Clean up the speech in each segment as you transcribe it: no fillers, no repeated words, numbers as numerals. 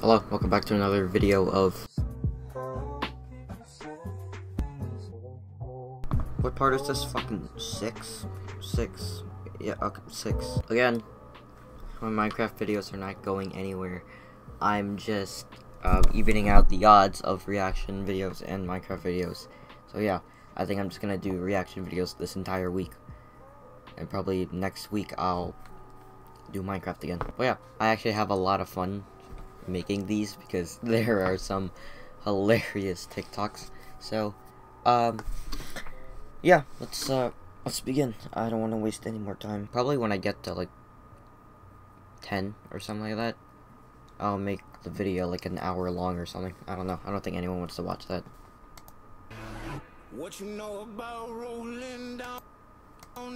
Hello, welcome back to another video of... What part is this? Fucking six? Six. Yeah, okay, six. Again, my Minecraft videos are not going anywhere. I'm just evening out the odds of reaction videos and Minecraft videos. So yeah, I think I'm just gonna do reaction videos this entire week. And probably next week I'll do Minecraft again. But yeah, I actually have a lot of fun making these because there are some hilarious TikToks. So, yeah, let's begin. I don't want to waste any more time. Probably when I get to like 10 or something like that, I'll make the video like an hour long or something. I don't know. I don't think anyone wants to watch that. What you know about rolling down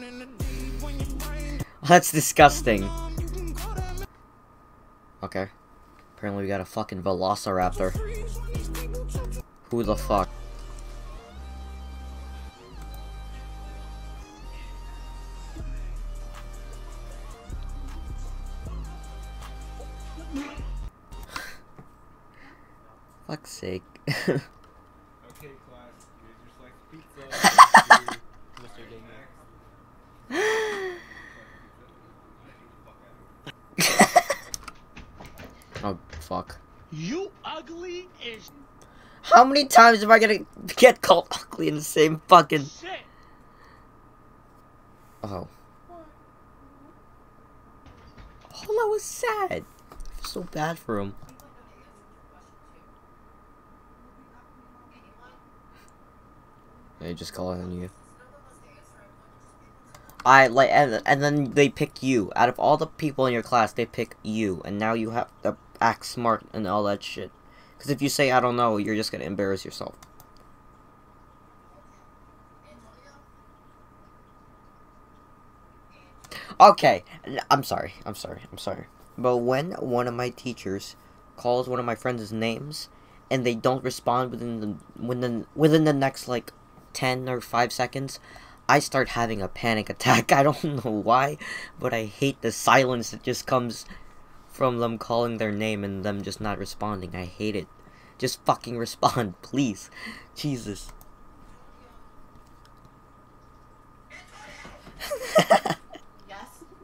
in the deep when you bring... That's disgusting. Okay. Apparently we got a fucking velociraptor. Who the fuck? Fuck's sake. Okay, class. You just like pizza. Mr. Ding. Oh, fuck. You ugly as... How many times am I gonna get called ugly in the same fucking... Shit. Oh. Oh, that was sad. I feel so bad for him. They just call on you. I like, and then they pick you. Out of all the people in your class, they pick you, and now you have to act smart and all that shit. Because if you say I don't know, you're just gonna embarrass yourself. Okay, I'm sorry. But when one of my teachers calls one of my friends' names, and they don't respond within the next like 10 or 5 seconds, I start having a panic attack. I don't know why, but I hate the silence that just comes from them calling their name and them just not responding. I hate it. Just fucking respond, please. Jesus. Yes?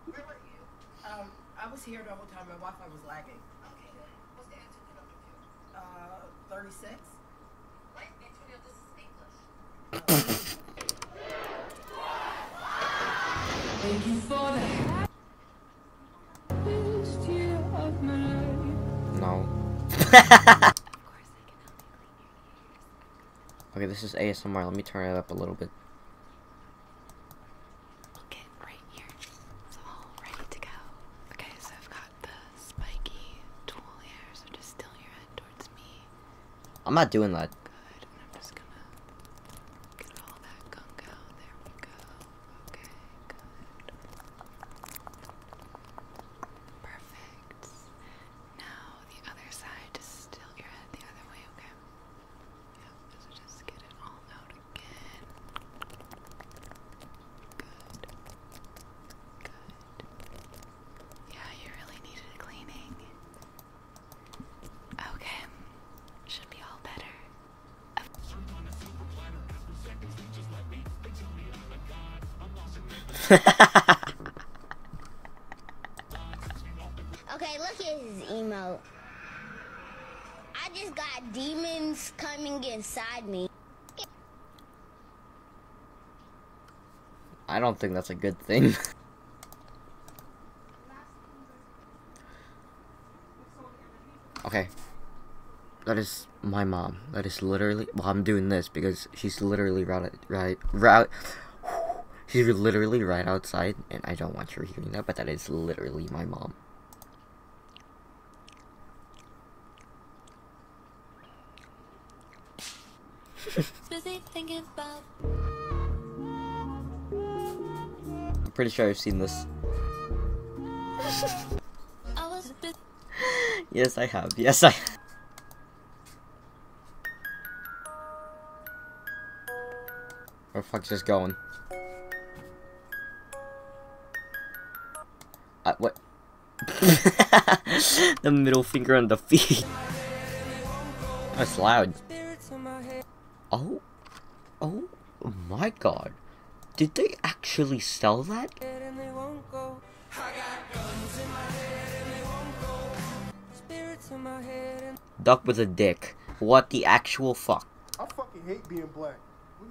Where were you? I was here the whole time. My Wi-Fi was lagging. Okay, good. What's the answer to number 2? 36? Thank you for that. No. Okay, this is ASMR. Let me turn it up a little bit. Okay, right here. It's all ready to go. Okay, so I've got the spiky tool here, so just tilt your head towards me. I'm not doing that. Okay, look at his emote. I just got demons coming inside me. I don't think that's a good thing. Okay. That is my mom. That is literally... Well, I'm doing this because she's literally She's literally right outside, and I don't want her hearing that, but that is literally my mom. Busy thinking about... I'm pretty sure I've seen this. Yes, I have. Yes, I have. Where the fuck's this going? What? The middle finger on the feet. That's loud. Oh. Oh my god. Did they actually sell that? Duck with a dick. What the actual fuck? I fucking hate being black.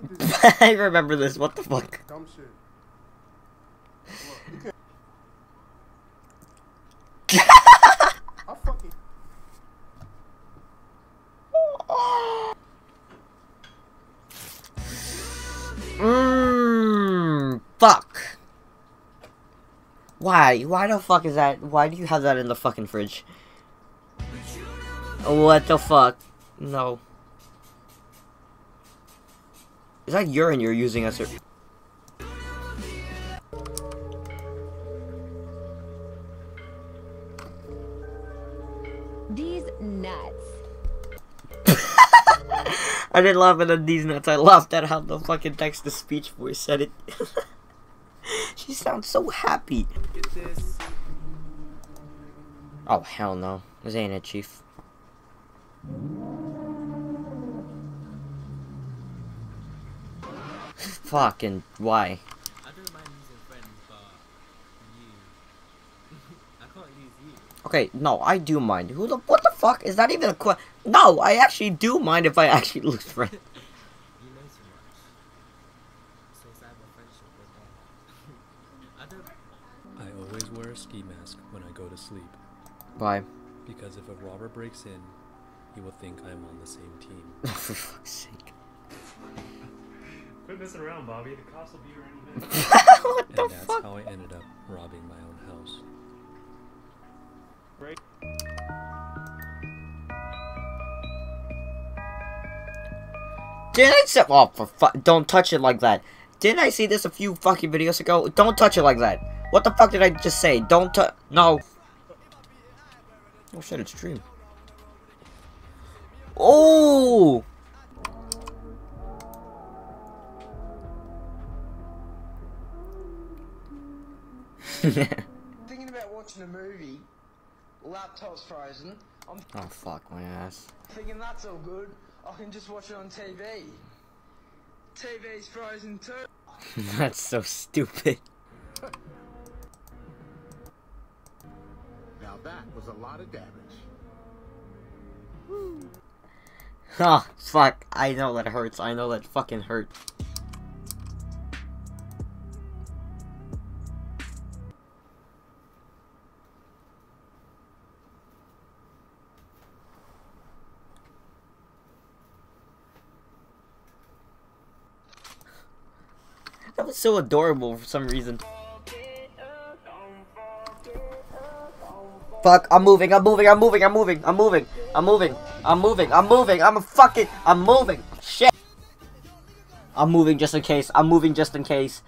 Look at this. I remember this. What the fuck? Dumb shit. Look, I fucking... Fuck. Why? Why the fuck is that? Why do you have that in the fucking fridge? What the fuck? No. Is that urine you're using as a... These nuts. I didn't laugh at these nuts. I laughed at how the fucking text-to-speech voice said it. She sounds so happy. Get this. Oh, hell no. This ain't it, Chief. Fucking why? I don't mind using friends, but you. I can't use you. Okay, no, I do mind. Who the what the fuck is that even a question? No, I actually do mind if I actually lose friends. You know too much. So sad my friendship with that. I always wear a ski mask when I go to sleep. Why? Because if a robber breaks in, he will think I'm on the same team. For fuck's sake. Quit messing around, Bobby. The cops will be here any minute. What the fuck? And that's how I ended up robbing my own house. Right. Did I say? Oh, for fuck! Don't touch it like that. Didn't I see this a few fucking videos ago? Don't touch it like that. What the fuck did I just say? Don't touch. No. Oh shit! It's true. Oh. Thinking about watching a movie, laptop's frozen. Oh fuck my ass. Thinking that's all good, I can just watch it on TV. TV's frozen too. That's so stupid. Now that was a lot of damage. Oh fuck, I know that hurts, I know that fucking hurts. That was so adorable for some reason. Fuck, I'm moving. Shit. I'm moving just in case. I am moving just in case.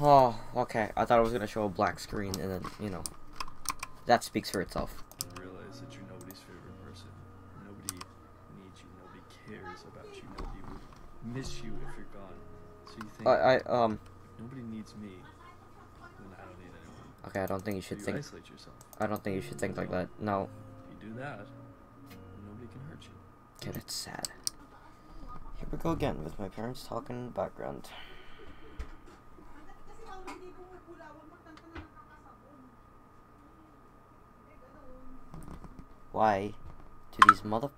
Oh, okay. I thought I was going to show a black screen and then, you know. That speaks for itself. Miss you if you're gone. So you think I nobody needs me, then I don't need anyone. Okay, I don't think you should think. Isolate yourself. I don't think you should think like that. No. If you do that, nobody can hurt you. Get it, sad. Here we go again with my parents talking in the background. Why do these mother?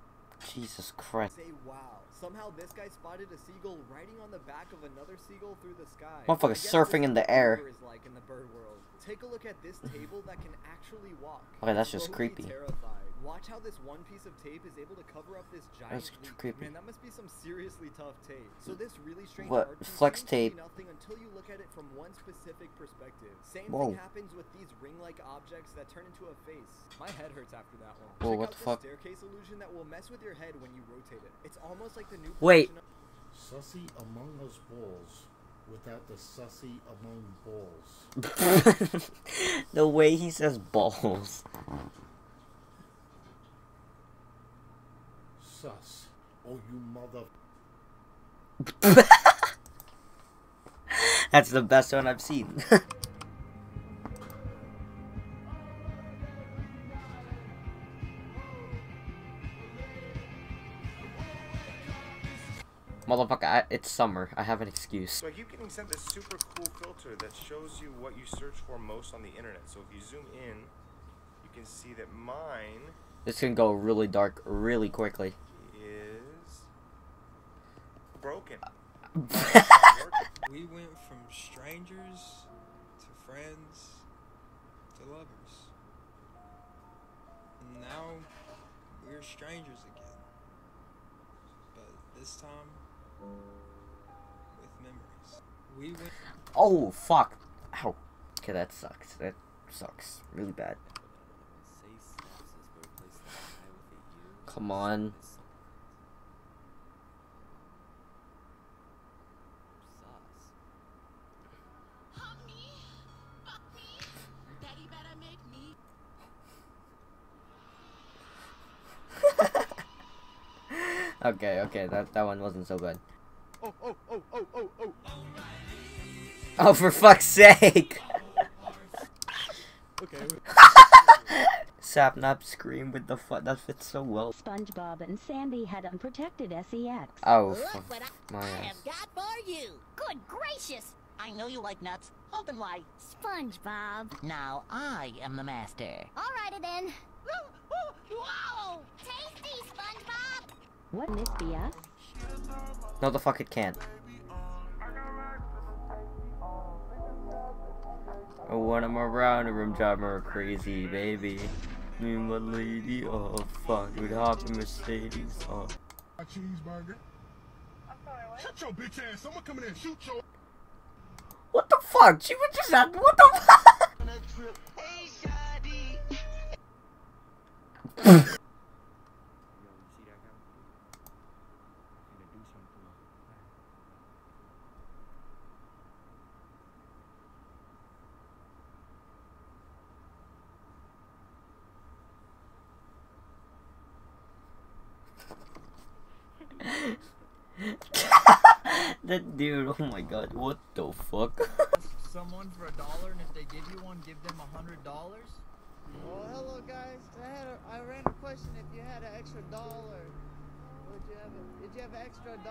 Jesus Christ. Say wow. Somehow this guy spotted a seagull riding on the back of another seagull through the sky. Motherfucker surfing in the air. Is like in the bird world. Take a look at this table that can actually walk. Okay, that's just creepy. Terrified. Watch how this one piece of tape is able to cover up this giant. That's creepy. Man, that must be some seriously tough tape. So this really strange what? Flex tape. Nothing until you look at it from one specific perspective. Same Whoa. Thing happens with these ring-like objects that turn into a face. My head hurts after that one. Whoa, check what the fuck? Staircase illusion that will mess with your head when you rotate it. It's almost like the new. Wait. Sussy among those balls, without the sussy among balls. The way he says balls. Sus. Oh, you mother. That's the best one I've seen. Motherfucker, it's summer. I have an excuse. So I keep getting sent this super cool filter that shows you what you search for most on the internet. So if you zoom in, you can see that mine... This can go really dark really quickly. ...is... broken. We went from strangers to friends to lovers. And now we're strangers again. But this time... with memories. We went... Oh, fuck. Ow. Okay, that sucks. That sucks. Really bad. Come on. Okay, okay, that one wasn't so good. Oh, for fuck's sake! Okay. Sapnap scream with the fuck, that fits so well. SpongeBob and Sandy had unprotected sex. Oh, fuck. I have got for you. Good gracious! I know you like nuts. Open wide. SpongeBob. Now I am the master. Alrighty then. Wow! Tasty, SpongeBob! Wouldn't it be us? No, the fuck it can't. Oh, when I'm around a room job, I'm a crazy baby. Me and my lady, oh fuck, we'd hop in Mercedes, oh. My cheeseburger. Shut your bitch ass, someone come in and shoot your. What the fuck? She was just at. What the fuck? That dude, oh my god, what the fuck? Someone for $1, and if they give you one, give them $100? Well, hello guys, I ran a question. If you had an extra $1, did you have an extra $1?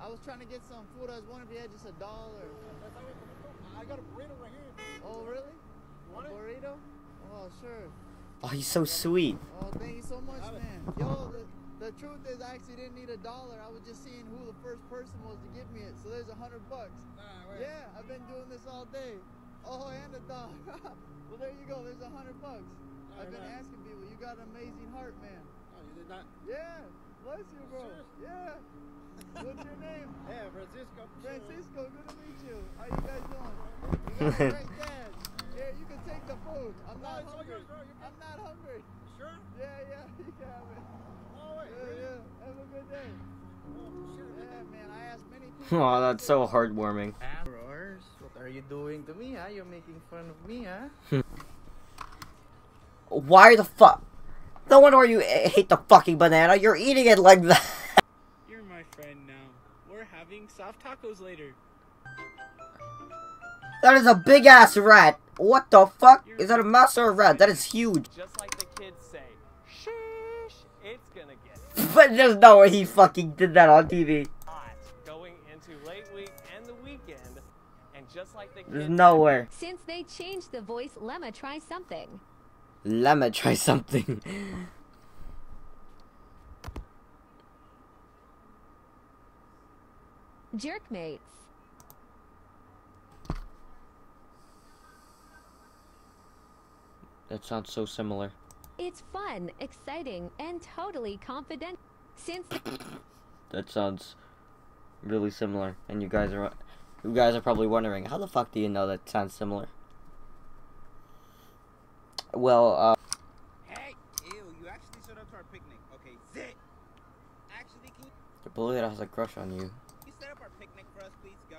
I was trying to get some food, I was wondering if you had just $1. I got a burrito right here. Oh really? You want a burrito? Oh sure. Oh, he's so sweet. Oh, thank you so much, man. Yo, the truth is, I actually didn't need $1. I was just seeing who the first person was to give me it. So there's $100. Yeah, I've been doing this all day. Oh, and a dog. Well, there you go. There's $100. I've been asking people. You got an amazing heart, man. Oh, you did not? Yeah. Bless you, bro. Yeah. What's your name? Yeah, Francisco. Francisco, good to meet you. How you guys doing? You got a great dad. Yeah, you can take the food. I'm not hungry. I'm not hungry. Sure? Yeah. You can have it. Yeah. Have a good day. Yeah, man, I asked many people. Oh, that's so heartwarming. What are you doing to me, huh? You're making fun of me, huh? Why the fuck? No wonder you hate the fucking banana. You're eating it like that. You're my friend now. We're having soft tacos later. That is a big ass rat. What the fuck? Is that a mouse or a rat? That is huge. Just like the kids say. It's gonna get. But there's no way he fucking did that on TV. Going into late week and the weekend, and just like the kids. Nowhere. Since they changed the voice, Lemma try something. Lemma try something. Jerkmates. That sounds so similar. It's fun, exciting, and totally confident. Since that sounds really similar, and you guys are probably wondering, how the fuck do you know that sounds similar? Well, hey, ew, you actually showed up to our picnic. Okay, sit. Actually, can you? I believe that I has a crush on you. You set up our picnic for us, please go.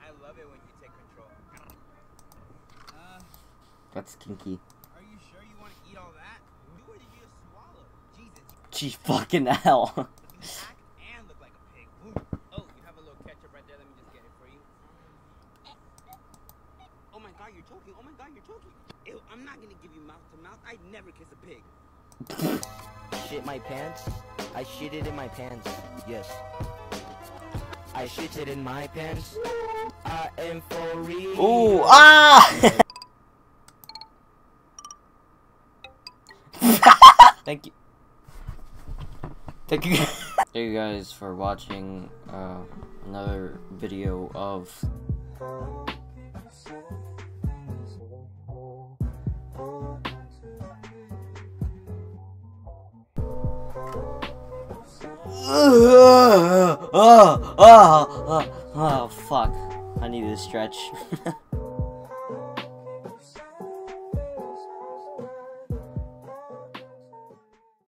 I love it when you take control. That's kinky. Geez, fucking hell. And look like a pig. Oh, you have a little ketchup right there. Let me just get god, you're choking. Oh my god, you're choking. Ew, I'm not gonna give you mouth to mouth. I'd never kiss a pig. Shit my pants? I shit it in my pants. Yes. I shit it in my pants. I am for real. Ooh, ah! Thank you. Thank you. Thank you guys for watching another video of oh fuck, I need to stretch.